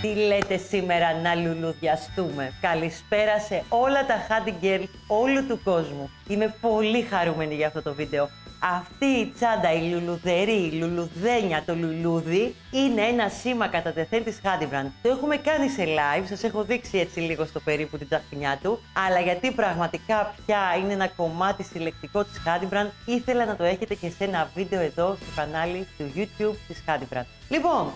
Τι λέτε σήμερα να λουλουδιαστούμε. Καλησπέρα σε όλα τα handy girls όλου του κόσμου. Είμαι πολύ χαρούμενη για αυτό το βίντεο. Αυτή η τσάντα, η λουλουδερή, η λουλουδένια, το λουλούδι, είναι ένα σήμα κατά τεθέν της handiBRAND. Το έχουμε κάνει σε live, σας έχω δείξει έτσι λίγο στο περίπου την τσαχπινιά του, αλλά γιατί πραγματικά πια είναι ένα κομμάτι συλλεκτικό της handiBRAND, ήθελα να το έχετε και σε ένα βίντεο εδώ στο κανάλι του YouTube της handiBRAND. Λοιπόν,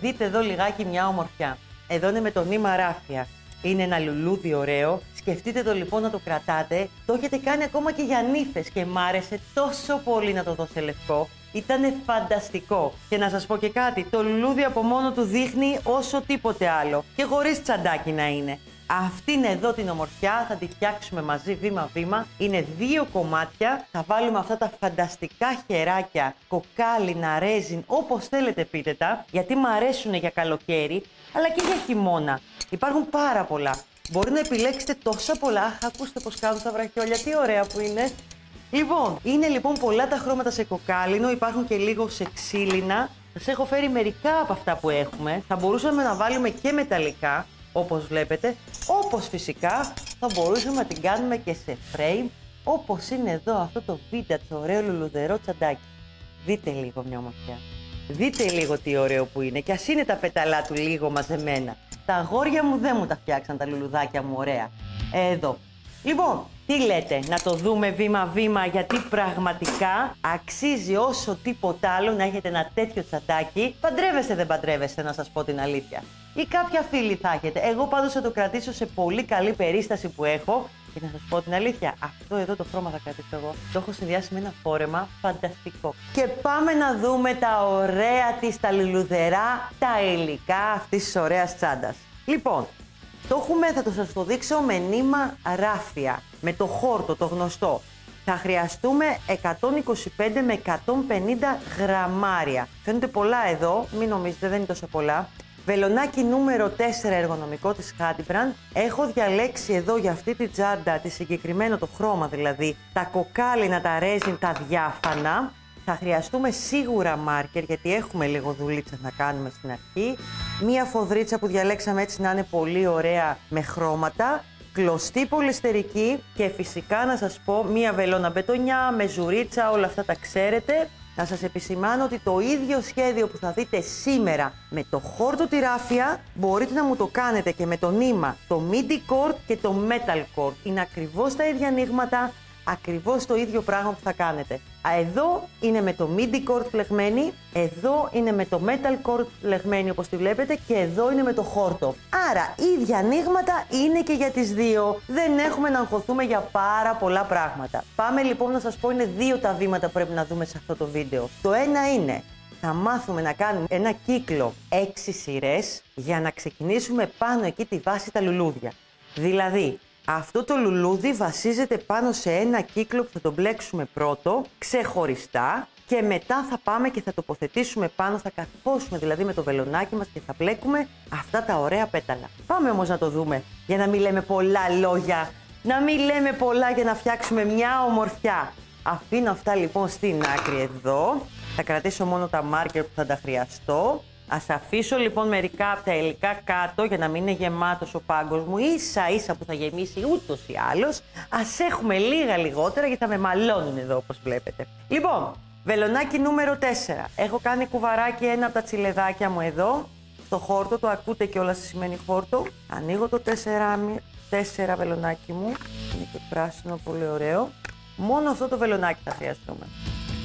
δείτε εδώ λιγάκι μια ομορφιά. Εδώ είναι με το νήμα Raffia. Είναι ένα λουλούδι ωραίο. Σκεφτείτε το λοιπόν να το κρατάτε. Το έχετε κάνει ακόμα και για νύφες και μ' άρεσε τόσο πολύ να το δω σε λευκό. Ήτανε φανταστικό. Και να σας πω και κάτι, το λουλούδι από μόνο του δείχνει όσο τίποτε άλλο. Και χωρίς τσαντάκι να είναι. Αυτήν εδώ την ομορφιά θα τη φτιάξουμε μαζί βήμα-βήμα. Είναι δύο κομμάτια. Θα βάλουμε αυτά τα φανταστικά χεράκια, κοκάλινα, ρέζιν, όπως θέλετε πείτε τα. Γιατί μ' αρέσουν για καλοκαίρι, αλλά και για χειμώνα. Υπάρχουν πάρα πολλά. Μπορεί να επιλέξετε τόσα πολλά. Αχ, ακούστε πως κάνουν τα βραχιόλια, τι ωραία που είναι. Λοιπόν, είναι λοιπόν πολλά τα χρώματα σε κοκάλινο, υπάρχουν και λίγο σε ξύλινα. Σας έχω φέρει μερικά από αυτά που έχουμε. Θα μπορούσαμε να βάλουμε και μεταλλικά, όπως βλέπετε. Όπως φυσικά θα μπορούσαμε να την κάνουμε και σε frame, όπως είναι εδώ αυτό το vintage, το ωραίο λουλουδερό τσαντάκι. Δείτε λίγο μια ομορφιά. Δείτε λίγο τι ωραίο που είναι και ας είναι τα πεταλά του λίγο μαζεμένα. Τα αγόρια μου δεν μου τα φτιάξαν τα λουλουδάκια μου, ωραία. Εδώ. Λοιπόν, τι λέτε, να το δούμε βήμα-βήμα, γιατί πραγματικά αξίζει όσο τίποτα άλλο να έχετε ένα τέτοιο τσαντάκι. Παντρεύεστε, δεν παντρεύεστε, να σας πω την αλήθεια. Ή κάποια φίλη θα έχετε. Εγώ πάντως θα το κρατήσω σε πολύ καλή περίσταση που έχω. Και να σας πω την αλήθεια, αυτό εδώ το χρώμα θα κρατήσω εγώ. Το έχω συνδυάσει με ένα φόρεμα φανταστικό. Και πάμε να δούμε τα ωραία της, τα λουλουδερά, τα υλικά αυτής της ωραίας τσάντας. Λοιπόν, το έχουμε, θα το σας το δείξω με νήμα Raffia, με το χόρτο, το γνωστό. Θα χρειαστούμε 125 με 150 γραμμάρια. Φαίνονται πολλά εδώ, μην νομίζετε, δεν είναι τόσο πολλά. Βελονάκι νούμερο 4 εργονομικό της handiBRAND. Έχω διαλέξει εδώ για αυτή τη τσάντα, τη συγκεκριμένο το χρώμα δηλαδή, τα κοκάλινα, τα ρέζιν, τα διάφανα. Θα χρειαστούμε σίγουρα μάρκερ, γιατί έχουμε λίγο δουλίτσα να κάνουμε στην αρχή. Μία φοδρίτσα που διαλέξαμε έτσι να είναι πολύ ωραία με χρώματα. Κλωστή πολυστερική και φυσικά να σας πω μία βελόνα μπετονιά, με ζουρίτσα, όλα αυτά τα ξέρετε. Να σας επισημάνω ότι το ίδιο σχέδιο που θα δείτε σήμερα με το χόρτο τη Raffia μπορείτε να μου το κάνετε και με το νήμα, το Midi cord και το metal cord. Είναι ακριβώς τα ίδια ανοίγματα, ακριβώς το ίδιο πράγμα που θα κάνετε. Εδώ είναι με το Midi cord πλεγμένη, εδώ είναι με το metal cord πλεγμένη όπως τη βλέπετε και εδώ είναι με το χόρτο. Άρα ίδια ανοίγματα είναι και για τις δύο, δεν έχουμε να αγχωθούμε για πάρα πολλά πράγματα. Πάμε λοιπόν να σας πω, είναι δύο τα βήματα που πρέπει να δούμε σε αυτό το βίντεο. Το ένα είναι, θα μάθουμε να κάνουμε ένα κύκλο 6 σειρές για να ξεκινήσουμε πάνω εκεί τη βάση τα λουλούδια. Δηλαδή, αυτό το λουλούδι βασίζεται πάνω σε ένα κύκλο που θα το μπλέξουμε πρώτο, ξεχωριστά, και μετά θα πάμε και θα τοποθετήσουμε πάνω, θα καθώσουμε δηλαδή με το βελονάκι μας και θα μπλέκουμε αυτά τα ωραία πέταλα. Πάμε όμως να το δούμε, για να μην λέμε πολλά λόγια, να μην λέμε πολλά για να φτιάξουμε μια ομορφιά. Αφήνω αυτά λοιπόν στην άκρη εδώ, θα κρατήσω μόνο τα μάρκερ που θα τα χρειαστώ. Ας αφήσω λοιπόν μερικά από τα υλικά κάτω για να μην είναι γεμάτος ο πάγκος μου, ίσα ίσα που θα γεμίσει ούτως ή άλλως. Ας έχουμε λίγα λιγότερα γιατί θα με μαλώνουν εδώ όπως βλέπετε. Λοιπόν, βελονάκι νούμερο 4. Έχω κάνει κουβαράκι ένα από τα τσιλεδάκια μου εδώ, στο χόρτο, το ακούτε κιόλας τι σημαίνει χόρτο. Ανοίγω το 4 βελονάκι μου, είναι και πράσινο, πολύ ωραίο. Μόνο αυτό το βελονάκι θα χρειαστούμε.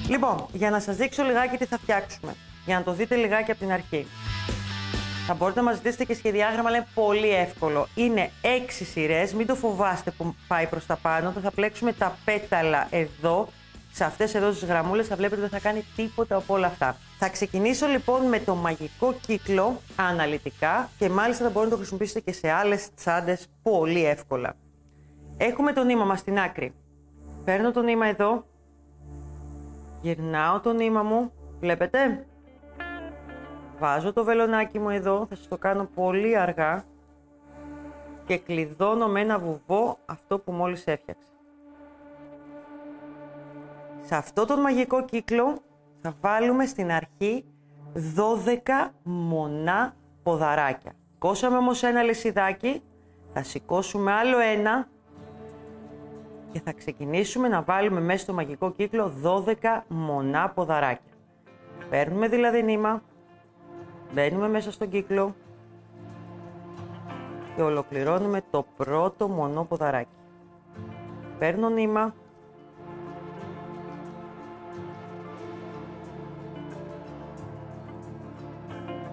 Λοιπόν, για να σας δείξω λιγάκι τι θα φτιάξουμε. Για να το δείτε λιγάκι από την αρχή. Θα μπορείτε να μας ζητήσετε και σχεδιάγραμμα, αλλά είναι πολύ εύκολο. Είναι 6 σειρές, μην το φοβάστε που πάει προς τα πάνω. Θα πλέξουμε τα πέταλα εδώ, σε αυτές εδώ τις γραμμούλες, θα βλέπετε ότι δεν θα κάνει τίποτα από όλα αυτά. Θα ξεκινήσω λοιπόν με το μαγικό κύκλο αναλυτικά και μάλιστα θα μπορείτε να το χρησιμοποιήσετε και σε άλλες τσάντες πολύ εύκολα. Έχουμε το νήμα μας στην άκρη. Παίρνω το νήμα εδώ, γυρνάω το νήμα μου, βλέπετε. Βάζω το βελονάκι μου εδώ, θα σας το κάνω πολύ αργά και κλειδώνω με ένα βουβό αυτό που μόλις έφτιαξα. Σε αυτό τον μαγικό κύκλο θα βάλουμε στην αρχή 12 μονά ποδαράκια. Σηκώσαμε όμως ένα λεσιδάκι, θα σηκώσουμε άλλο ένα και θα ξεκινήσουμε να βάλουμε μέσα στο μαγικό κύκλο 12 μονά ποδαράκια. Παίρνουμε δηλαδή νήμα, μπαίνουμε μέσα στον κύκλο και ολοκληρώνουμε το πρώτο μονό ποδαράκι. Παίρνω νήμα,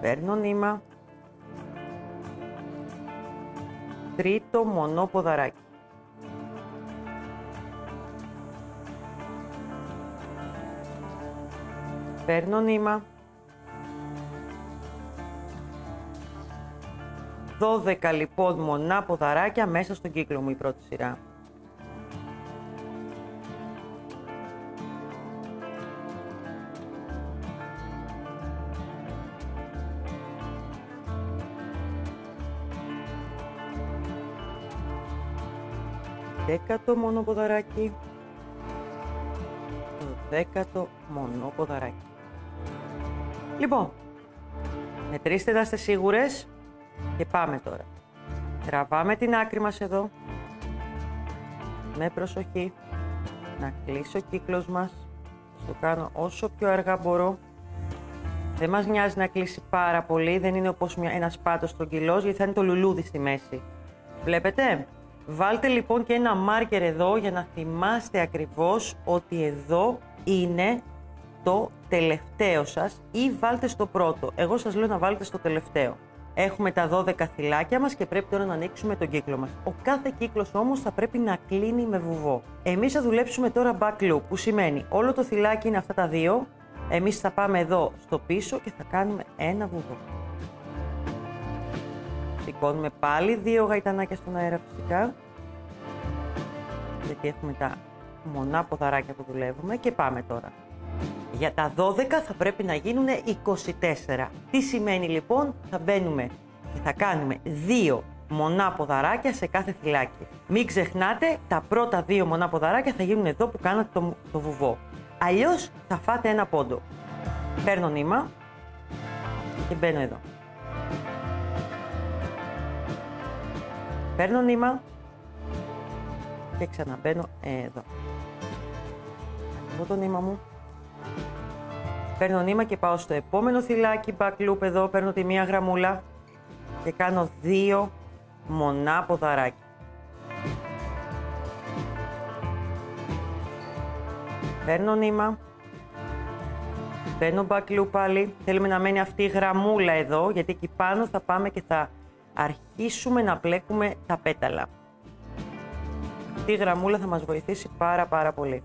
παίρνω νήμα, τρίτο μονό ποδαράκι. Παίρνω νήμα, 12 λοιπόν μονά ποδαράκια μέσα στον κύκλο μου η πρώτη σειρά. Δέκατο μονό ποδαράκι, το δέκατο μονό ποδαράκι. Λοιπόν, μετρήστε τα, είστε σίγουρες και πάμε τώρα. Τραβάμε την άκρη μας εδώ, με προσοχή, να κλείσω ο κύκλος μας, το κάνω όσο πιο αργά μπορώ. Δεν μας νοιάζει να κλείσει πάρα πολύ, δεν είναι όπως ένας πάτος στρογγυλός, γιατί θα είναι το λουλούδι στη μέση. Βλέπετε, βάλτε λοιπόν και ένα μάρκερ εδώ για να θυμάστε ακριβώς ότι εδώ είναι το τελευταίο σας, ή βάλτε στο πρώτο. Εγώ σας λέω να βάλετε στο τελευταίο. Έχουμε τα 12 θυλάκια μας και πρέπει τώρα να ανοίξουμε τον κύκλο μας. Ο κάθε κύκλος όμως θα πρέπει να κλείνει με βουβό. Εμείς θα δουλέψουμε τώρα back loop, που σημαίνει όλο το θυλάκι είναι αυτά τα δύο. Εμείς θα πάμε εδώ στο πίσω και θα κάνουμε ένα βουβό. Σηκώνουμε πάλι δύο γαϊτανάκια στον αέρα φυσικά, γιατί έχουμε τα μονά ποδαράκια που δουλεύουμε και πάμε τώρα. Για τα 12 θα πρέπει να γίνουν 24. Τι σημαίνει λοιπόν, θα μπαίνουμε και θα κάνουμε 2 μονά ποδαράκια σε κάθε θυλάκι. Μην ξεχνάτε, τα πρώτα 2 μονά ποδαράκια θα γίνουν εδώ που κάνατε το βουβό. Αλλιώς θα φάτε ένα πόντο. Παίρνω νήμα και μπαίνω εδώ. Παίρνω νήμα και ξαναμπαίνω εδώ. Ανοίγω το νήμα μου. Παίρνω νήμα και πάω στο επόμενο θυλάκι, back loop εδώ, παίρνω τη μία γραμμούλα και κάνω 2 μονά ποδαράκια. Παίρνω νήμα, μπαίνω back loop πάλι, θέλουμε να μένει αυτή η γραμμούλα εδώ, γιατί εκεί πάνω θα πάμε και θα αρχίσουμε να πλέκουμε τα πέταλα. Αυτή η γραμμούλα θα μας βοηθήσει πάρα πολύ.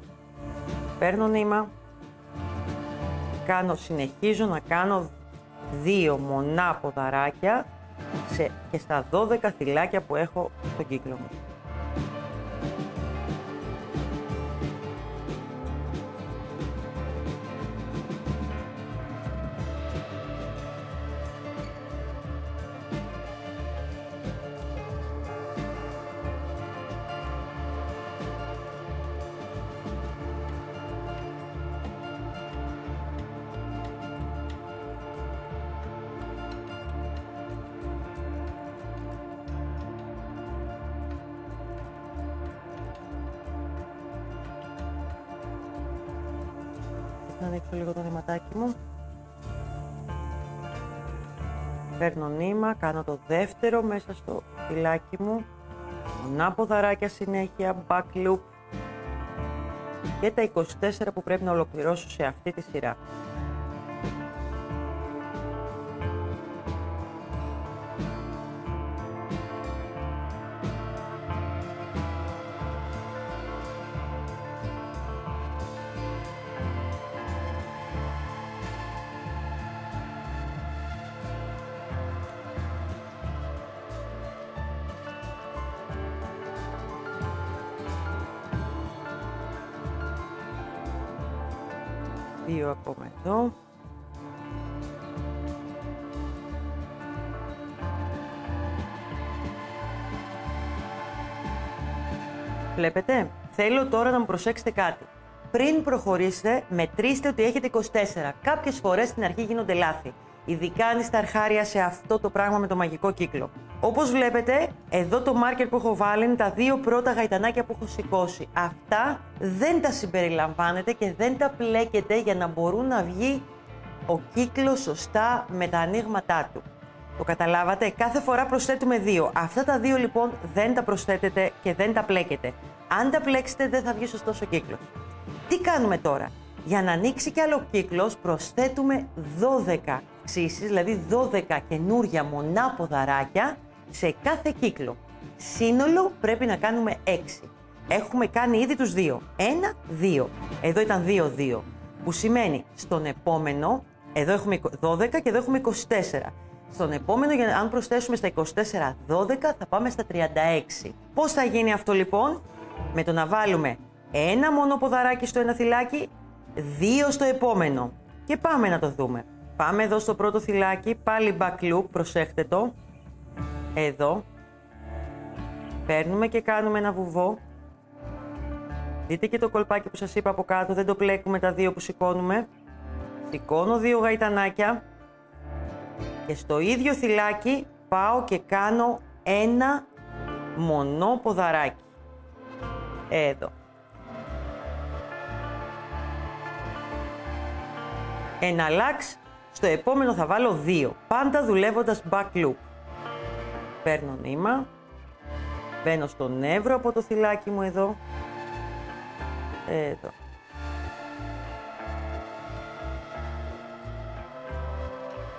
Παίρνω νήμα. Συνεχίζω να κάνω 2 μονά ποδαράκια και στα 12 θυλάκια που έχω στον κύκλο μου. Να ανοίξω λίγο το νηματάκι μου. Παίρνω νήμα, κάνω το δεύτερο μέσα στο φυλάκι μου. Μονά ποδαράκια συνέχεια, back loop. Και τα 24 που πρέπει να ολοκληρώσω σε αυτή τη σειρά. Δύο ακόμα εδώ. Βλέπετε, θέλω τώρα να μου προσέξετε κάτι. Πριν προχωρήσετε, μετρήστε ότι έχετε 24. Κάποιες φορές στην αρχή γίνονται λάθη. Ειδικά αν είστε αρχάρια σε αυτό το πράγμα με το μαγικό κύκλο. Όπως βλέπετε, εδώ το μάρκερ που έχω βάλει είναι τα δύο πρώτα γαϊτανάκια που έχω σηκώσει. Αυτά δεν τα συμπεριλαμβάνετε και δεν τα πλέκετε για να μπορούν να βγει ο κύκλος σωστά με τα ανοίγματά του. Το καταλάβατε? Κάθε φορά προσθέτουμε δύο. Αυτά τα δύο λοιπόν δεν τα προσθέτετε και δεν τα πλέκετε. Αν τα πλέξετε δεν θα βγει σωστός ο κύκλος. Τι κάνουμε τώρα? Για να ανοίξει κι άλλο κύκλος προσθέτουμε 12 ξύσεις, δηλαδή 12 καινούργια μονάποδα ράκια σε κάθε κύκλο. Σύνολο πρέπει να κάνουμε 6. Έχουμε κάνει ήδη τους 2. 1, 2. Εδώ ήταν 2, 2. Που σημαίνει στον επόμενο, εδώ έχουμε 12 και εδώ έχουμε 24. Στον επόμενο, αν προσθέσουμε στα 24, 12, θα πάμε στα 36. Πώς θα γίνει αυτό λοιπόν? Με το να βάλουμε ένα μονοποδαράκι στο ένα θυλάκι, 2 στο επόμενο. Και πάμε να το δούμε. Πάμε εδώ στο πρώτο θυλάκι, πάλι back loop, προσέχτε το. Εδώ. Παίρνουμε και κάνουμε ένα βουβό. Δείτε και το κολπάκι που σας είπα από κάτω, δεν το πλέκουμε τα δύο που σηκώνουμε. Σηκώνω 2 γαϊτανάκια. Και στο ίδιο θυλάκι πάω και κάνω ένα μονό ποδαράκι. Εδώ. 1 λάξ, στο επόμενο θα βάλω 2, πάντα δουλεύοντας back loop. Παίρνω νήμα, μπαίνω στον νεύρο από το θυλάκι μου εδώ. Εδώ.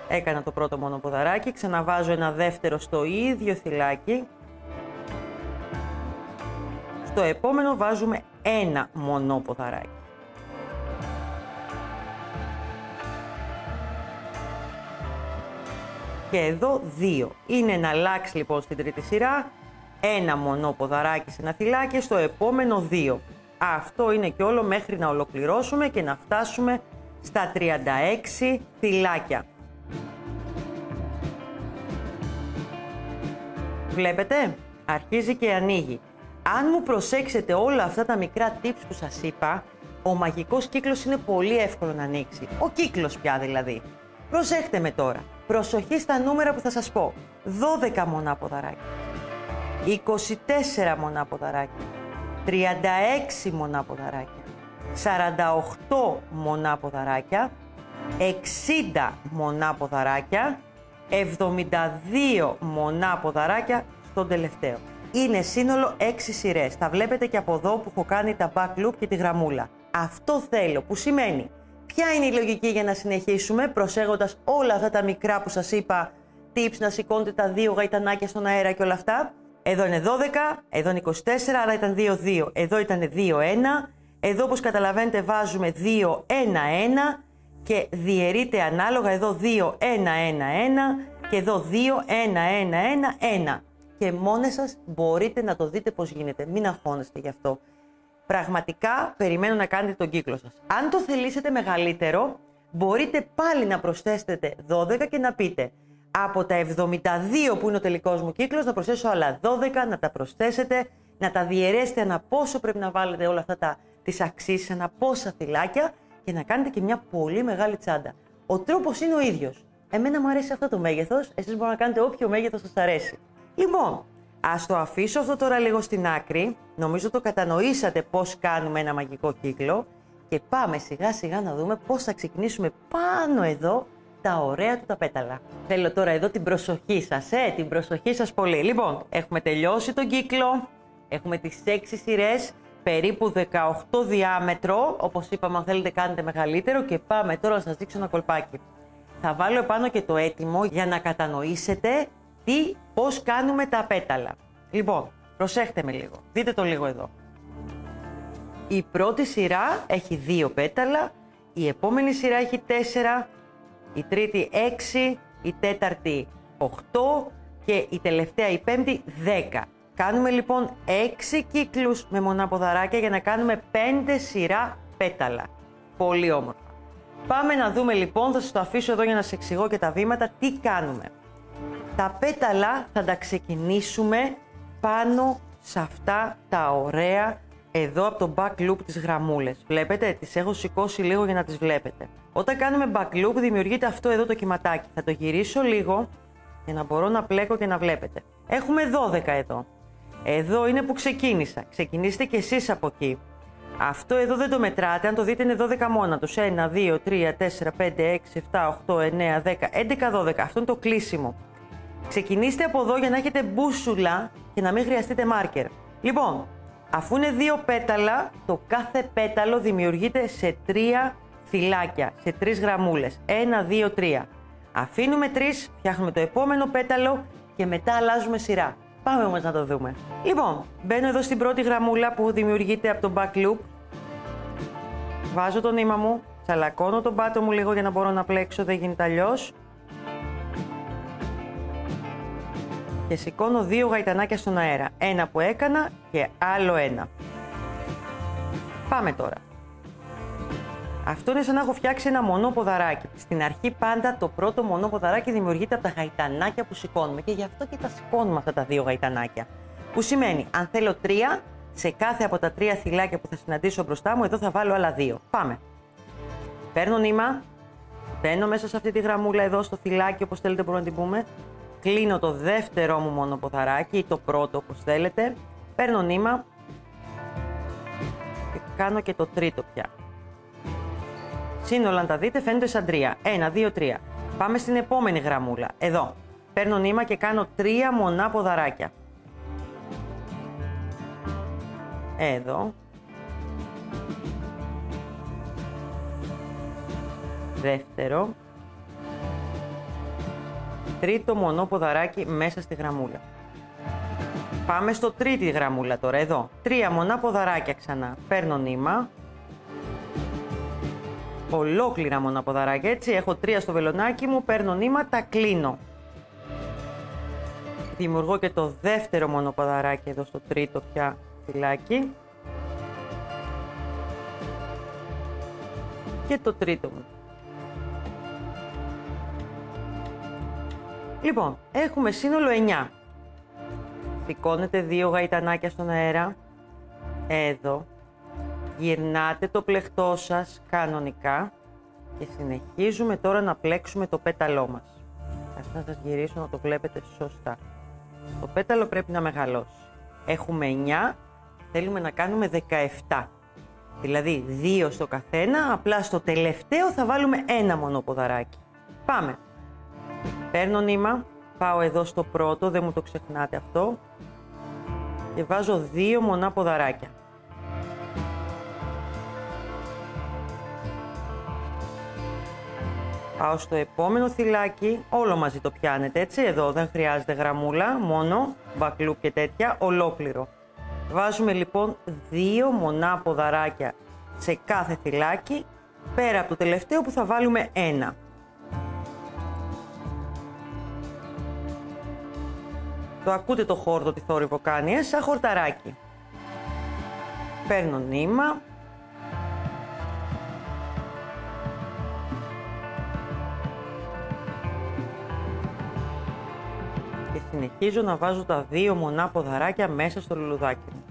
Έκανα το πρώτο μονοποδαράκι, ξαναβάζω ένα δεύτερο στο ίδιο θυλάκι. Στο επόμενο βάζουμε ένα μονοποδαράκι. Και εδώ 2. Είναι ένα λάξ λοιπόν στην τρίτη σειρά, ένα μονοποδαράκι σε ένα θυλάκι, στο επόμενο 2. Αυτό είναι και όλο μέχρι να ολοκληρώσουμε και να φτάσουμε στα 36 θυλάκια. Βλέπετε, αρχίζει και ανοίγει. Αν μου προσέξετε όλα αυτά τα μικρά tips που σας είπα, ο μαγικός κύκλος είναι πολύ εύκολο να ανοίξει. Ο κύκλος πια δηλαδή. Προσέχτε με τώρα. Προσοχή στα νούμερα που θα σας πω. 12 μονάποδαράκια, 24 μονάποδαράκια, 36 μονάποδαράκια, 48 μονάποδαράκια, 60 μονάποδαράκια, 72 μονάποδαράκια στον τελευταίο. Είναι σύνολο 6 σειρές. Τα βλέπετε και από εδώ που έχω κάνει τα back loop και τη γραμμούλα. Αυτό θέλω, που σημαίνει ποια είναι η λογική για να συνεχίσουμε, προσέχοντας όλα αυτά τα μικρά που σας είπα, tips να σηκώνετε τα 2 γαϊτανάκια στον αέρα και όλα αυτά. Εδώ είναι 12, εδώ είναι 24, άρα ήταν 2-2, εδώ ήταν 2-1. Εδώ όπως καταλαβαίνετε βάζουμε 2-1-1 και διαιρείται ανάλογα, εδώ 2-1-1-1 και εδώ 2-1-1-1-1. Και μόνες σας μπορείτε να το δείτε πώς γίνεται, μην αγχώνεστε γι' αυτό. Πραγματικά περιμένω να κάνετε τον κύκλο σας. Αν το θελήσετε μεγαλύτερο, μπορείτε πάλι να προσθέσετε 12 και να πείτε από τα 72 που είναι ο τελικός μου κύκλος, να προσθέσω άλλα 12, να τα προσθέσετε, να τα διαιρέσετε ανα πόσο πρέπει να βάλετε όλα αυτά τις αξίσεις, ανα πόσα θυλάκια και να κάνετε και μια πολύ μεγάλη τσάντα. Ο τρόπος είναι ο ίδιος. Εμένα μου αρέσει αυτό το μέγεθος, εσείς μπορείτε να κάνετε όποιο μέγεθος σας αρέσει. Λοιπόν, ας το αφήσω αυτό τώρα λίγο στην άκρη, νομίζω το κατανοήσατε πώς κάνουμε ένα μαγικό κύκλο και πάμε σιγά σιγά να δούμε πώς θα ξεκινήσουμε πάνω εδώ τα ωραία του τα πέταλα. Θέλω τώρα εδώ την προσοχή σας, την προσοχή σας πολύ. Λοιπόν, έχουμε τελειώσει τον κύκλο, έχουμε τις 6 σειρές, περίπου 18 διάμετρο, όπως είπαμε αν θέλετε κάνετε μεγαλύτερο και πάμε τώρα να σας δείξω ένα κολπάκι. Θα βάλω επάνω και το έτοιμο για να κατανοήσετε πώς κάνουμε τα πέταλα. Λοιπόν, προσέχτε με λίγο. Δείτε το λίγο εδώ. Η πρώτη σειρά έχει 2 πέταλα, η επόμενη σειρά έχει 4, η τρίτη 6, η τέταρτη 8 και η τελευταία, η πέμπτη, 10. Κάνουμε λοιπόν 6 κύκλους με μοναποδαράκια για να κάνουμε 5 σειρά πέταλα. Πολύ όμορφα. Πάμε να δούμε λοιπόν, θα σας το αφήσω εδώ για να σας εξηγώ και τα βήματα, τι κάνουμε. Τα πέταλα θα τα ξεκινήσουμε πάνω σε αυτά τα ωραία εδώ από το back loop τις γραμμούλες. Βλέπετε, τις έχω σηκώσει λίγο για να τις βλέπετε. Όταν κάνουμε back loop δημιουργείται αυτό εδώ το κυματάκι. Θα το γυρίσω λίγο για να μπορώ να πλέκω και να βλέπετε. Έχουμε 12 εδώ. Εδώ είναι που ξεκίνησα. Ξεκινήστε και εσείς από εκεί. Αυτό εδώ δεν το μετράτε, αν το δείτε είναι 12 μόνα τους. 1, 2, 3, 4, 5, 6, 7, 8, 9, 10, 11, 12. Αυτό είναι το κλείσιμο. Ξεκινήστε από εδώ για να έχετε μπούσουλα και να μην χρειαστείτε μάρκερ. Λοιπόν, αφού είναι δύο πέταλα, το κάθε πέταλο δημιουργείται σε τρία φυλάκια, σε τρεις γραμμούλες. 1, 2, 3. Αφήνουμε τρεις, φτιάχνουμε το επόμενο πέταλο και μετά αλλάζουμε σειρά. Πάμε όμως να το δούμε. Λοιπόν, μπαίνω εδώ στην πρώτη γραμμούλα που δημιουργείται από το back loop. Βάζω το νήμα μου, τσαλακώνω τον πάτο μου λίγο για να μπορώ να πλέξω, δεν γίνεται αλλιώς. Και σηκώνω δύο γαϊτανάκια στον αέρα. Ένα που έκανα και άλλο ένα. Πάμε τώρα. Αυτό είναι σαν να έχω φτιάξει ένα μονόποδαράκι. Στην αρχή πάντα το πρώτο μονόποδαράκι δημιουργείται από τα γαϊτανάκια που σηκώνουμε. Και γι' αυτό και τα σηκώνουμε αυτά τα δύο γαϊτανάκια. Που σημαίνει, αν θέλω τρία, σε κάθε από τα τρία θυλάκια που θα συναντήσω μπροστά μου, εδώ θα βάλω άλλα δύο. Πάμε. Παίρνω νήμα. Μπαίνω μέσα σε αυτή τη γραμμούλα εδώ, στο θυλάκι, όπως θέλετε μπορούμε να την πούμε. Κλείνω το δεύτερο μου μονοποδαράκι ή το πρώτο, όπως θέλετε. Παίρνω νήμα. Και κάνω και το τρίτο πια. Σύνολα, αν τα δείτε, φαίνονται σαν τρία. 1, 2, 3. Πάμε στην επόμενη γραμμούλα. Εδώ. Παίρνω νήμα και κάνω τρία μονά ποδαράκια. Εδώ. Δεύτερο. Τρίτο μονό ποδαράκι μέσα στη γραμμούλα. Πάμε στο τρίτη γραμμούλα τώρα. Εδώ. Τρία μονά ποδαράκια ξανά. Παίρνω νήμα. Ολόκληρα μοναποδαράκια, έτσι, έχω τρία στο βελονάκι μου, παίρνω νήμα, τα κλείνω. Δημιουργώ και το δεύτερο μονοποδαράκι εδώ στο τρίτο πια φυλάκι. Και το τρίτο μου. Λοιπόν, έχουμε σύνολο 9. Σηκώνετε δύο γαϊτανάκια στον αέρα. Εδώ. Γυρνάτε το πλεκτό σας κανονικά και συνεχίζουμε τώρα να πλέξουμε το πέταλό μας. Ας να σας γυρίσω να το βλέπετε σωστά. Το πέταλο πρέπει να μεγαλώσει. Έχουμε 9, θέλουμε να κάνουμε 17. Δηλαδή 2 στο καθένα, απλά στο τελευταίο θα βάλουμε ένα μονοποδαράκι. Πάμε. Παίρνω νήμα, πάω εδώ στο πρώτο, δεν μου το ξεχνάτε αυτό. Και βάζω 2 μονά ποδαράκια. Πάω στο επόμενο θυλάκι, όλο μαζί το πιάνετε, έτσι, εδώ δεν χρειάζεται γραμμούλα, μόνο μπακλούπ και τέτοια, ολόκληρο. Βάζουμε λοιπόν 2 μονά ποδαράκια σε κάθε θυλάκι, πέρα από το τελευταίο που θα βάλουμε 1. Το ακούτε το χόρτο τι θόρυβο κάνει, σαν χορταράκι. Παίρνω νήμα. Συνεχίζω να βάζω τα 2 μονά ποδαράκια μέσα στο λουλουδάκι μου.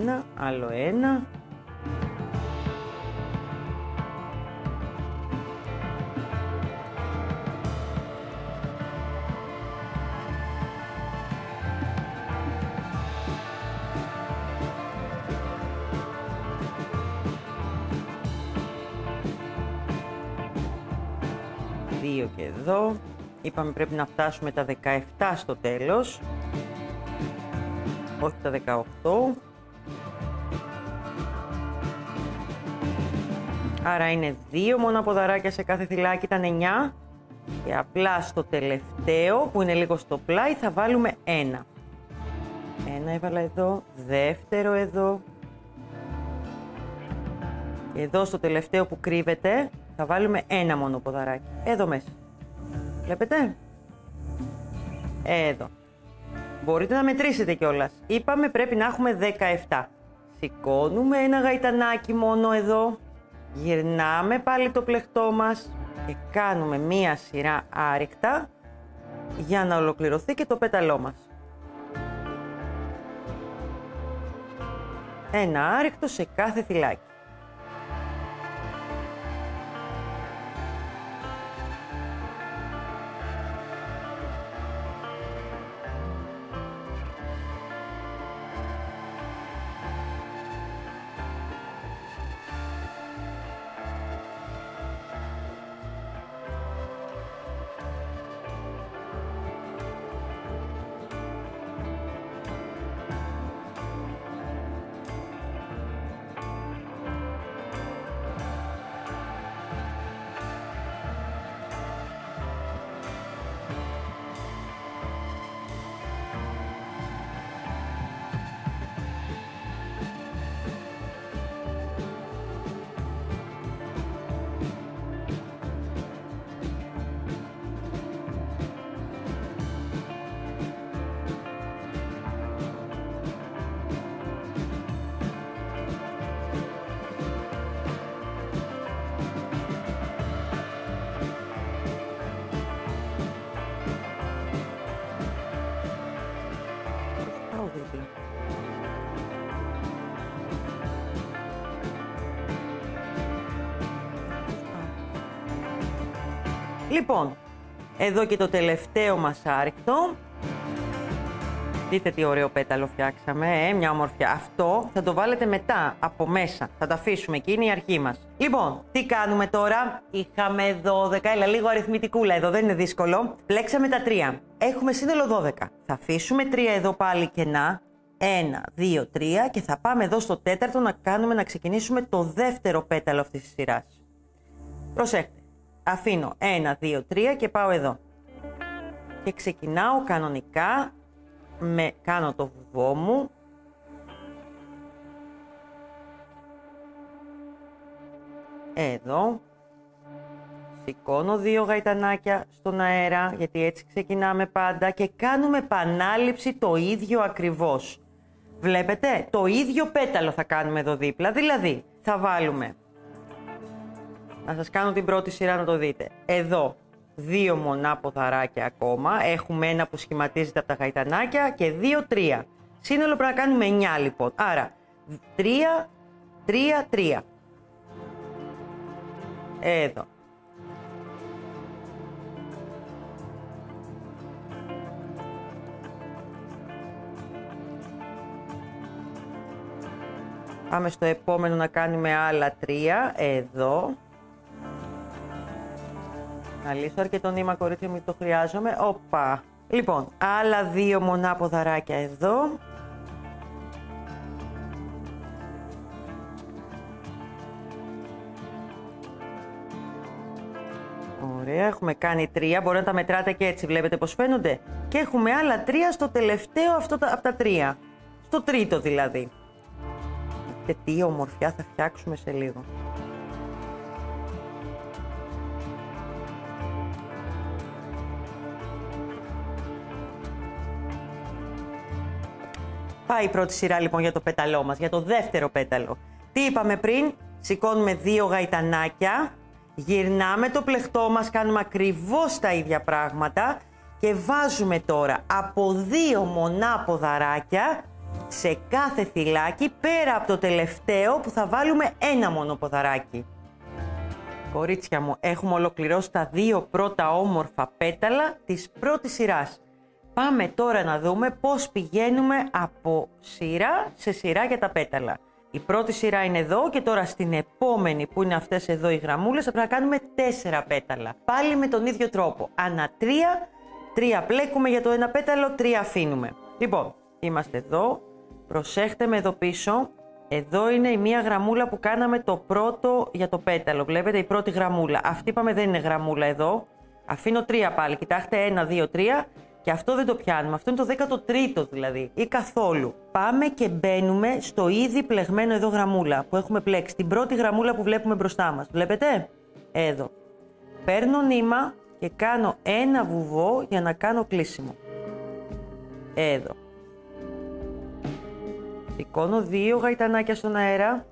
Ένα, άλλο ένα. Δύο και εδώ. Είπαμε πρέπει να φτάσουμε τα 17 στο τέλος, όχι τα 18. Άρα είναι 2 μόνο ποδαράκια σε κάθε θυλάκι, ήταν 9. Και απλά στο τελευταίο που είναι λίγο στο πλάι θα βάλουμε 1. Ένα έβαλα εδώ, δεύτερο εδώ. Εδώ στο τελευταίο που κρύβεται θα βάλουμε ένα μόνο ποδαράκι, εδώ μέσα. Βλέπετε, εδώ. Μπορείτε να μετρήσετε κιόλας. Είπαμε πρέπει να έχουμε 17. Σηκώνουμε ένα γαϊτανάκι μόνο εδώ. Γυρνάμε πάλι το πλεκτό μας. Και κάνουμε μία σειρά άρρηκτα για να ολοκληρωθεί και το πέταλό μας. ένα άρρηκτο σε κάθε θυλάκι. Λοιπόν, εδώ και το τελευταίο μας άρρηκτο. Δείτε τι ωραίο πέταλο φτιάξαμε, μια ομορφιά. Αυτό θα το βάλετε μετά από μέσα, θα το αφήσουμε εκεί, είναι η αρχή μας. Λοιπόν, τι κάνουμε τώρα, είχαμε 12, έλα λίγο αριθμητικούλα εδώ, δεν είναι δύσκολο. Πλέξαμε τα 3, έχουμε σύνολο 12. Θα αφήσουμε 3 εδώ πάλι κενά, 1, 2, 3 και θα πάμε εδώ στο τέταρτο να κάνουμε να ξεκινήσουμε το δεύτερο πέταλο αυτής της σειράς. Προσέχτε. Αφήνω 1, 2, 3 και πάω εδώ. Και ξεκινάω κανονικά, κάνω το βουβό μου. Εδώ. Σηκώνω 2 γαϊτανάκια στον αέρα, γιατί έτσι ξεκινάμε πάντα. Και κάνουμε επανάληψη το ίδιο ακριβώς. Βλέπετε, το ίδιο πέταλο θα κάνουμε εδώ δίπλα, δηλαδή θα βάλουμε... Να σας κάνω την πρώτη σειρά να το δείτε. Εδώ 2 μονάποδαράκια ακόμα. Έχουμε ένα που σχηματίζεται από τα γαϊτανάκια και 2, 3. Σύνολο πρέπει να κάνουμε 9 λοιπόν. Άρα 3, 3, 3. Εδώ. Πάμε στο επόμενο να κάνουμε άλλα 3. Εδώ. Να λύσω αρκετό νήμα, κορίτσια μου, το χρειάζομαι. Οπα. Λοιπόν, άλλα 2 μονάποδαράκια εδώ. Ωραία, έχουμε κάνει 3. Μπορεί να τα μετράτε και έτσι, βλέπετε πως φαίνονται. Και έχουμε άλλα 3 στο τελευταίο αυτό από τα 3. Στο τρίτο δηλαδή. Και τι ομορφιά θα φτιάξουμε σε λίγο. Πάει η πρώτη σειρά λοιπόν για το πέταλό μας, για το δεύτερο πέταλο. Τι είπαμε πριν, σηκώνουμε 2 γαϊτανάκια, γυρνάμε το πλεχτό μας, κάνουμε ακριβώς τα ίδια πράγματα και βάζουμε τώρα από 2 μονάποδαράκια σε κάθε θυλάκι, πέρα από το τελευταίο που θα βάλουμε 1 μονοποδαράκι. Κορίτσια μου, έχουμε ολοκληρώσει τα 2 πρώτα όμορφα πέταλα της πρώτης σειράς. Πάμε τώρα να δούμε πώς πηγαίνουμε από σειρά σε σειρά για τα πέταλα. Η πρώτη σειρά είναι εδώ και τώρα στην επόμενη που είναι αυτές εδώ οι γραμμούλες θα πρέπει να κάνουμε 4 πέταλα. Πάλι με τον ίδιο τρόπο. Ανά 3 πλέκουμε για το ένα πέταλο, 3 αφήνουμε. Λοιπόν, είμαστε εδώ, προσέχτε με εδώ πίσω. Εδώ είναι η μία γραμμούλα που κάναμε το πρώτο για το πέταλο. Βλέπετε η πρώτη γραμμούλα. Αυτή είπαμε δεν είναι γραμμούλα εδώ. Αφήνω 3 πάλι, κοιτάξτε 1, 2, 3. Και αυτό δεν το πιάνουμε, αυτό είναι το 13ο δηλαδή, ή καθόλου. Πάμε και μπαίνουμε στο ήδη πλεγμένο εδώ γραμμούλα που έχουμε πλέξει. Την πρώτη γραμμούλα που βλέπουμε μπροστά μας, βλέπετε, εδώ. Παίρνω νήμα και κάνω ένα βουβό για να κάνω κλείσιμο. Εδώ. Σηκώνω 2 γαϊτανάκια στον αέρα.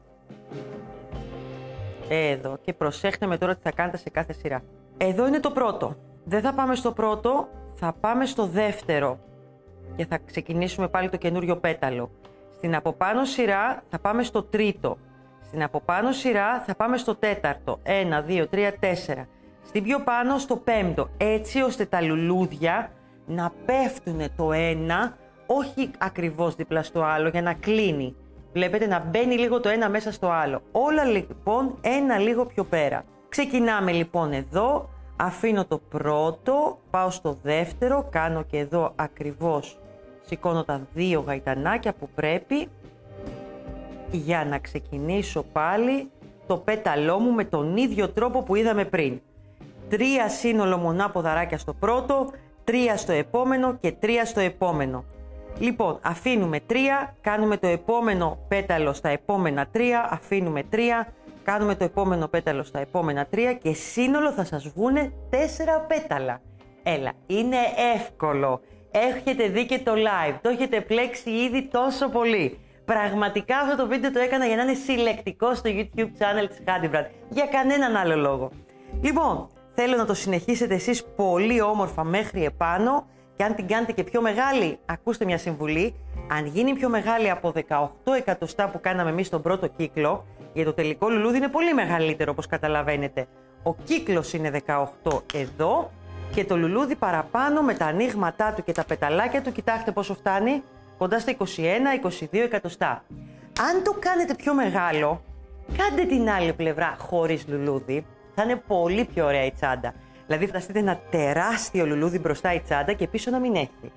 Εδώ. Και προσέχτε με τώρα τι θα κάνετε σε κάθε σειρά. Εδώ είναι το πρώτο. Δεν θα πάμε στο πρώτο. Θα πάμε στο δεύτερο και θα ξεκινήσουμε πάλι το καινούριο πέταλο. Στην από πάνω σειρά θα πάμε στο τρίτο. Στην από πάνω σειρά θα πάμε στο τέταρτο. 1, 2, 3, 4. Στην πιο πάνω στο πέμπτο. Έτσι ώστε τα λουλούδια να πέφτουν το ένα, όχι ακριβώς δίπλα στο άλλο, για να κλείνει. Βλέπετε να μπαίνει λίγο το ένα μέσα στο άλλο. Όλα λοιπόν ένα λίγο πιο πέρα. Ξεκινάμε λοιπόν εδώ. Αφήνω το πρώτο, πάω στο δεύτερο, κάνω και εδώ ακριβώς, σηκώνω τα δύο γαϊτανάκια που πρέπει για να ξεκινήσω πάλι το πέταλό μου με τον ίδιο τρόπο που είδαμε πριν. 3 σύνολο μονά ποδαράκια στο πρώτο, 3 στο επόμενο και 3 στο επόμενο. Λοιπόν, αφήνουμε 3, κάνουμε το επόμενο πέταλο στα επόμενα 3, αφήνουμε 3, κάνουμε το επόμενο πέταλο στα επόμενα 3 και σύνολο θα σας βγούνε 4 πέταλα. Έλα, είναι εύκολο. Έχετε δει και το live, το έχετε πλέξει ήδη τόσο πολύ. Πραγματικά αυτό το βίντεο το έκανα για να είναι συλλεκτικό στο YouTube channel της handiBRAND, για κανέναν άλλο λόγο. Λοιπόν, θέλω να το συνεχίσετε εσείς πολύ όμορφα μέχρι επάνω και αν την κάνετε και πιο μεγάλη, ακούστε μια συμβουλή, αν γίνει πιο μεγάλη από 18 εκατοστά που κάναμε εμείς στον πρώτο κύκλο, γιατί το τελικό λουλούδι είναι πολύ μεγαλύτερο όπως καταλαβαίνετε, ο κύκλος είναι 18 εδώ, και το λουλούδι παραπάνω με τα ανοίγματά του και τα πεταλάκια του, κοιτάξτε πόσο φτάνει, κοντά στα 21-22 εκατοστά. Αν το κάνετε πιο μεγάλο, κάντε την άλλη πλευρά χωρίς λουλούδι, θα είναι πολύ πιο ωραία η τσάντα. Δηλαδή φανταστείτε ένα τεράστιο λουλούδι μπροστά η τσάντα και πίσω να μην έχει.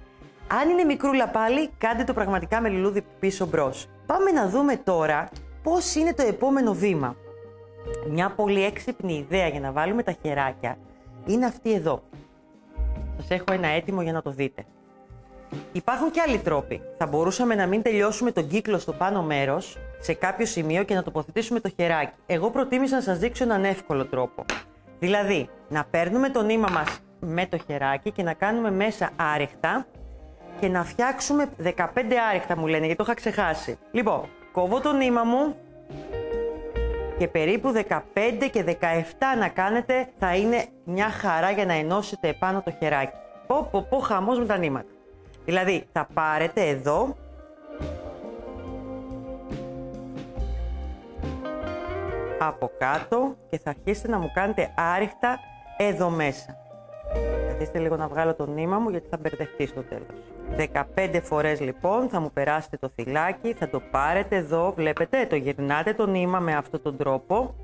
Αν είναι μικρούλα πάλι, κάντε το πραγματικά με λουλούδι πίσω μπρος. Πάμε να δούμε τώρα πώς είναι το επόμενο βήμα. Μια πολύ έξυπνη ιδέα για να βάλουμε τα χεράκια είναι αυτή εδώ. Σας έχω ένα έτοιμο για να το δείτε. Υπάρχουν και άλλοι τρόποι. Θα μπορούσαμε να μην τελειώσουμε τον κύκλο στο πάνω μέρος, σε κάποιο σημείο και να τοποθετήσουμε το χεράκι. Εγώ προτίμησα να σας δείξω έναν εύκολο τρόπο. Δηλαδή, να παίρνουμε το νήμα μας με το χεράκι και να κάνουμε μέσα άρεχτα και να φτιάξουμε 15 άρεχτα μου λένε, γιατί το είχα ξεχάσει. Λοιπόν, κόβω το νήμα μου και περίπου 15 και 17 να κάνετε, θα είναι μια χαρά για να ενώσετε επάνω το χεράκι. Πω χαμός με τα νήματα. Δηλαδή θα πάρετε εδώ από κάτω και θα αρχίσετε να μου κάνετε άρρηκτα εδώ μέσα. Καθίστε λίγο να βγάλω το νήμα μου γιατί θα μπερδευτεί στο τέλος. 15 φορές λοιπόν θα μου περάσετε το θυλάκι, θα το πάρετε εδώ, βλέπετε, το γυρνάτε το νήμα με αυτόν τον τρόπο.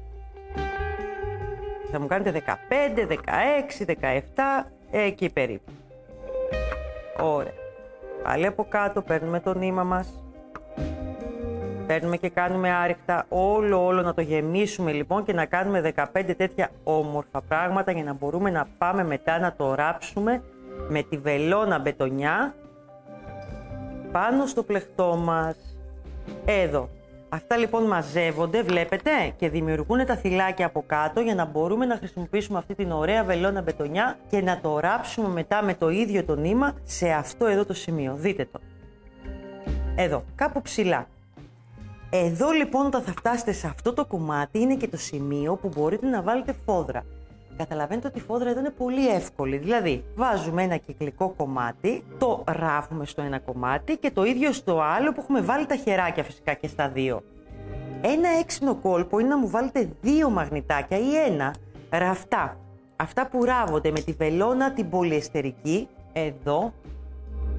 Θα μου κάνετε 15, 16, 17, εκεί περίπου. Ωραία. Πάλι από κάτω παίρνουμε το νήμα μας. Παίρνουμε και κάνουμε άρρηκτα όλο να το γεμίσουμε λοιπόν και να κάνουμε 15 τέτοια όμορφα πράγματα για να μπορούμε να πάμε μετά να το ράψουμε με τη βελόνα μπετονιά πάνω στο πλεχτό μας. Εδώ. Αυτά λοιπόν μαζεύονται, βλέπετε, και δημιουργούν τα θυλάκια από κάτω για να μπορούμε να χρησιμοποιήσουμε αυτή την ωραία βελόνα μπετονιά και να το ράψουμε μετά με το ίδιο το νήμα σε αυτό εδώ το σημείο. Δείτε το. Εδώ, κάπου ψηλά. Εδώ λοιπόν όταν θα φτάσετε σε αυτό το κομμάτι είναι και το σημείο που μπορείτε να βάλετε φόδρα. Καταλαβαίνετε ότι η φόδρα εδώ είναι πολύ εύκολη, δηλαδή βάζουμε ένα κυκλικό κομμάτι, το ράφουμε στο ένα κομμάτι και το ίδιο στο άλλο που έχουμε βάλει τα χεράκια φυσικά και στα δύο. Ένα έξυπνο κόλπο είναι να μου βάλετε δύο μαγνητάκια ή ένα ραφτά. Αυτά που ράβονται με τη βελόνα την πολυεστερική, εδώ,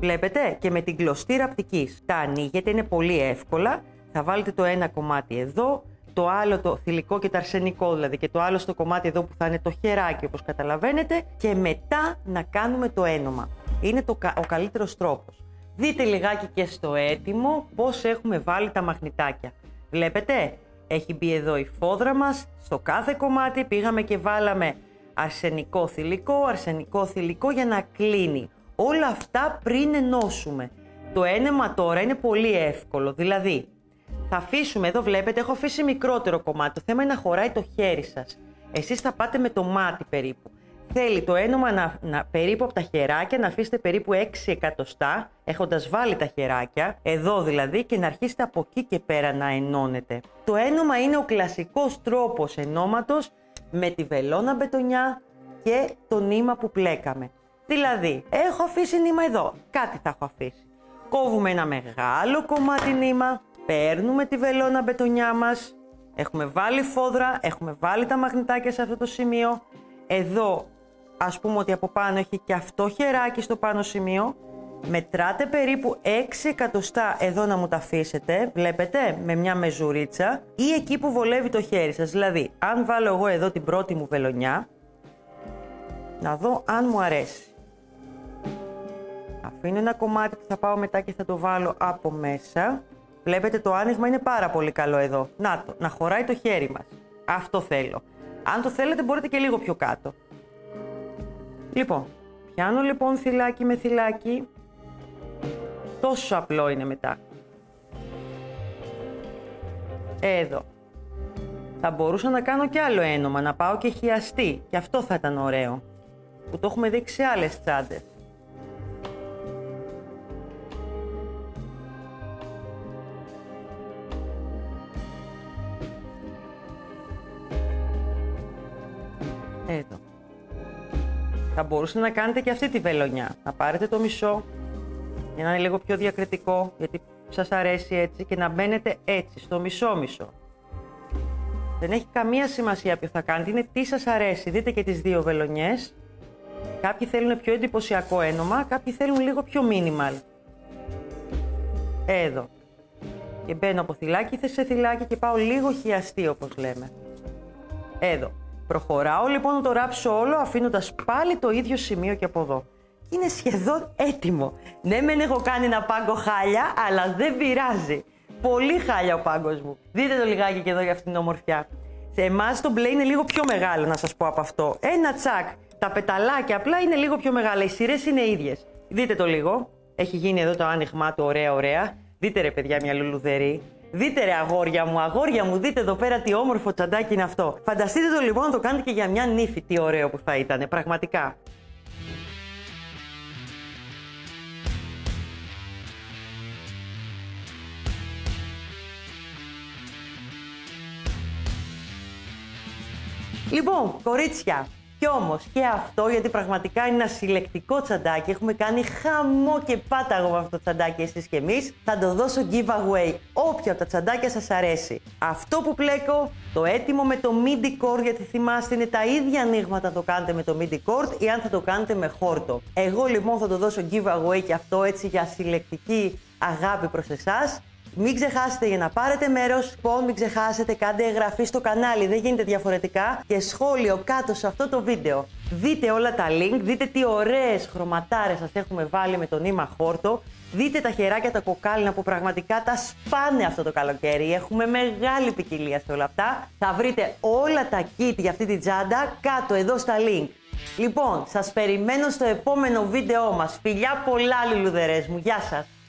βλέπετε, και με την κλωστή ραπτικής. Τα ανοίγετε, είναι πολύ εύκολα, θα βάλετε το ένα κομμάτι εδώ, το άλλο το θηλυκό και το αρσενικό δηλαδή και το άλλο στο κομμάτι εδώ που θα είναι το χεράκι όπως καταλαβαίνετε και μετά να κάνουμε το ένωμα. Είναι ο καλύτερος τρόπος. Δείτε λιγάκι και στο έτοιμο πώς έχουμε βάλει τα μαγνητάκια. Βλέπετε, έχει μπει εδώ η φόδρα μας, στο κάθε κομμάτι πήγαμε και βάλαμε αρσενικό θηλυκό, αρσενικό θηλυκό για να κλείνει. Όλα αυτά πριν ενώσουμε. Το ένωμα τώρα είναι πολύ εύκολο, δηλαδή θα αφήσουμε, εδώ βλέπετε, έχω αφήσει μικρότερο κομμάτι, το θέμα είναι να χωράει το χέρι σας. Εσείς θα πάτε με το μάτι περίπου. Θέλει το ένωμα να περίπου από τα χεράκια να αφήσετε περίπου 6 εκατοστά, έχοντας βάλει τα χεράκια, εδώ δηλαδή, και να αρχίσετε από εκεί και πέρα να ενώνετε. Το ένωμα είναι ο κλασικός τρόπος ενώματος με τη βελόνα μπετονιά και το νήμα που πλέκαμε. Δηλαδή, έχω αφήσει νήμα εδώ, κάτι θα έχω αφήσει. κόβουμε ένα μεγάλο κομμάτι νήμα, παίρνουμε τη βελόνα μπετονιά μας, έχουμε βάλει φόδρα, έχουμε βάλει τα μαγνητάκια σε αυτό το σημείο. Εδώ ας πούμε ότι από πάνω έχει και αυτό χεράκι στο πάνω σημείο. Μετράτε περίπου 6 εκατοστά εδώ να μου τα αφήσετε, βλέπετε, με μια μεζουρίτσα ή εκεί που βολεύει το χέρι σας. Δηλαδή, αν βάλω εγώ εδώ την πρώτη μου βελονιά, να δω αν μου αρέσει. Αφήνω ένα κομμάτι που θα πάω μετά και θα το βάλω από μέσα. Βλέπετε το άνοιγμα είναι πάρα πολύ καλό εδώ. Να το, να χωράει το χέρι μας. Αυτό θέλω. Αν το θέλετε μπορείτε και λίγο πιο κάτω. Λοιπόν, πιάνω λοιπόν θυλάκι με θυλάκι. Τόσο απλό είναι μετά. Εδώ. Θα μπορούσα να κάνω κι άλλο ένωμα, να πάω και χιαστή. Και αυτό θα ήταν ωραίο. Που το έχουμε δείξει σε άλλες τσάντες. Εδώ. Θα μπορούσατε να κάνετε και αυτή τη βελονιά. Να πάρετε το μισό για να είναι λίγο πιο διακριτικό, γιατί σας αρέσει έτσι, και να μπαίνετε έτσι, στο μισό-μισό. Δεν έχει καμία σημασία ποιο θα κάνετε, είναι τι σας αρέσει. Δείτε και τις δύο βελονιές. Κάποιοι θέλουν πιο εντυπωσιακό ένωμα, κάποιοι θέλουν λίγο πιο minimal. Εδώ. Και μπαίνω από θυλάκι σε θυλάκι και πάω λίγο χιαστή, όπως λέμε. Εδώ. Προχωράω λοιπόν να το ράψω όλο, αφήνοντας πάλι το ίδιο σημείο και από εδώ. Είναι σχεδόν έτοιμο. Ναι, μεν έχω κάνει ένα πάγκο χάλια, αλλά δεν πειράζει. Πολύ χάλια ο πάγκος μου. Δείτε το λιγάκι και εδώ για αυτήν την ομορφιά. Σε εμάς το μπλε είναι λίγο πιο μεγάλο, να σας πω από αυτό. Ένα τσακ. Τα πεταλάκια απλά είναι λίγο πιο μεγάλα. Οι σειρές είναι ίδιες. Δείτε το λίγο. Έχει γίνει εδώ το άνοιγμά του, ωραία, ωραία. Δείτε ρε παιδιά μια λουλουδερή. Δείτε ρε αγόρια μου, δείτε εδώ πέρα τι όμορφο τσαντάκι είναι αυτό. Φανταστείτε το λοιπόν να το κάνετε και για μια νύφη, τι ωραίο που θα ήταν, πραγματικά. Λοιπόν, κορίτσια, κι όμως και αυτό, γιατί πραγματικά είναι ένα συλλεκτικό τσαντάκι, έχουμε κάνει χαμό και πάταγο με αυτό το τσαντάκι εσείς και εμείς, θα το δώσω giveaway, όποια από τα τσαντάκια σας αρέσει. Αυτό που πλέκω, το έτοιμο με το midi cord, γιατί θυμάστε είναι τα ίδια ανοίγματα να το κάνετε με το midi cord ή αν θα το κάνετε με χόρτο. Εγώ λοιπόν θα το δώσω giveaway και αυτό έτσι για συλλεκτική αγάπη προς εσάς. Μην ξεχάσετε για να πάρετε μέρος, μην ξεχάσετε, κάντε εγγραφή στο κανάλι, δεν γίνεται διαφορετικά, και σχόλιο κάτω σε αυτό το βίντεο. Δείτε όλα τα link, δείτε τι ωραίες χρωματάρες σας έχουμε βάλει με το νήμα χόρτο, δείτε τα χεράκια τα κοκάλινα που πραγματικά τα σπάνε αυτό το καλοκαίρι, έχουμε μεγάλη ποικιλία σε όλα αυτά. Θα βρείτε όλα τα kit για αυτή την τσάντα κάτω εδώ στα link. Λοιπόν, σας περιμένω στο επόμενο βίντεό μας. Φιλιά πολλά λουλουδερές μου, γεια σας!